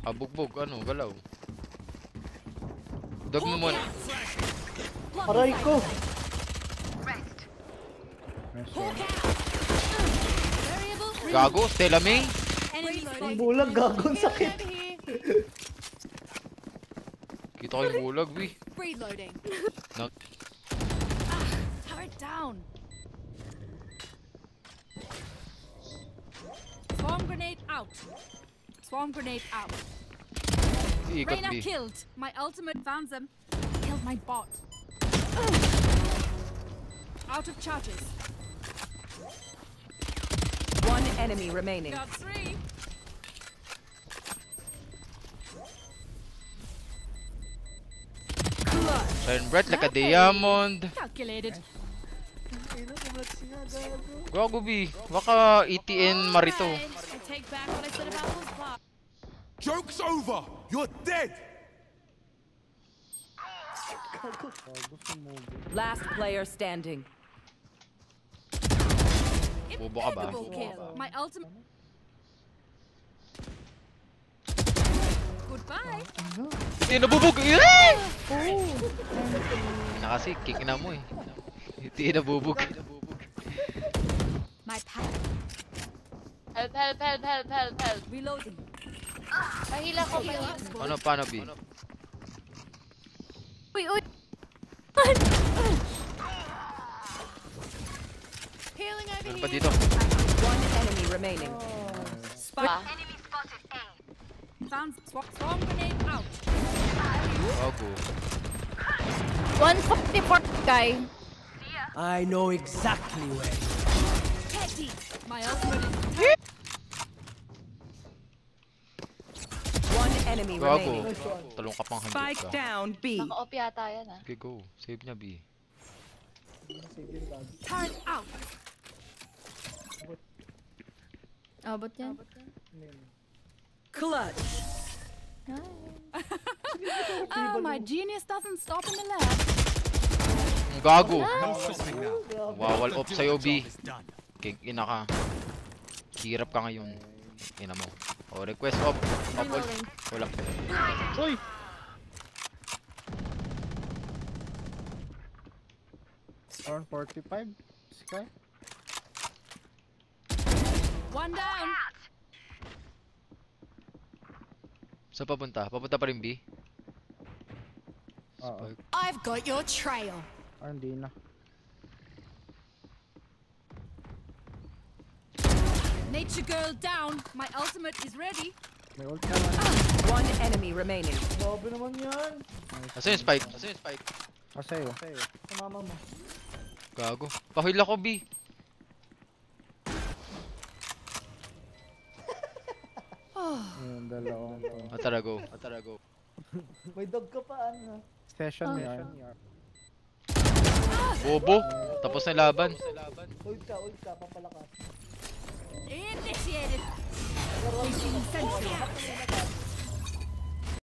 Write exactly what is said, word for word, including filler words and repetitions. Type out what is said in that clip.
Ah, bugbog, ano, galaw. Dog mo muna. Aray ko! Gago, Stella May! Ang bulag, gago, ang sakit! Kita ko yung bulag, weh. Turret down! Swarm grenade out! Swarm grenade out. Reyna killed. My ultimate found them. Killed my bot. Out of charges. One enemy remaining. Got three. Shine bright like a diamond. Calculated. Gago B. Baka E T N marito. Take back what I said about those blocks. Joke's over! You're dead! Last player standing. Impeccable kill. My ultimate... Goodbye! Hindi nabubog! Iray! Nakasi, kick na mo eh. Hindi nabubog. My power. Help, help, help, help, help, help. Reloading. Pahila ko, pahila. Ano, paano, B? Uy, uy! Healing over here. Ano pa dito? One enemy remaining. Spot. Enemy spotted A. Sounds swarm grenade out. Ako. one fifty-four guy. I know exactly where. Petty. My ultimate is... One enemy remaining. Talong ka pang spike ka. Down B. Naka-op yata yan ah. Okay, go. Save niya B. Turn out. Abot yan. Clutch. Oh, my genius doesn't stop in the lab. Gago. Wawal op sa'yo B. Ina ka. Hirap ka ngayon. Ina mo. O, request up. Up all. Wala. Uy! one forty-five. Sky. One down! Saan papunta? Papunta pa rin B? I've got your trail. Ah, hindi na. Nature girl down. My ultimate is ready. May ult ka man. Ah. One enemy remaining. Bobo naman yan. Asa yung spike? Asa yung spike? Asa yun? Tumama mo. Gago. Pahil ako B. Yung dalawang to. Atara go. Atara go. May dog ka pa ano. Session na yan. Bobo. Tapos na laban. Ult ka, ult ka. Papalakas. Initiated! Taking sentry.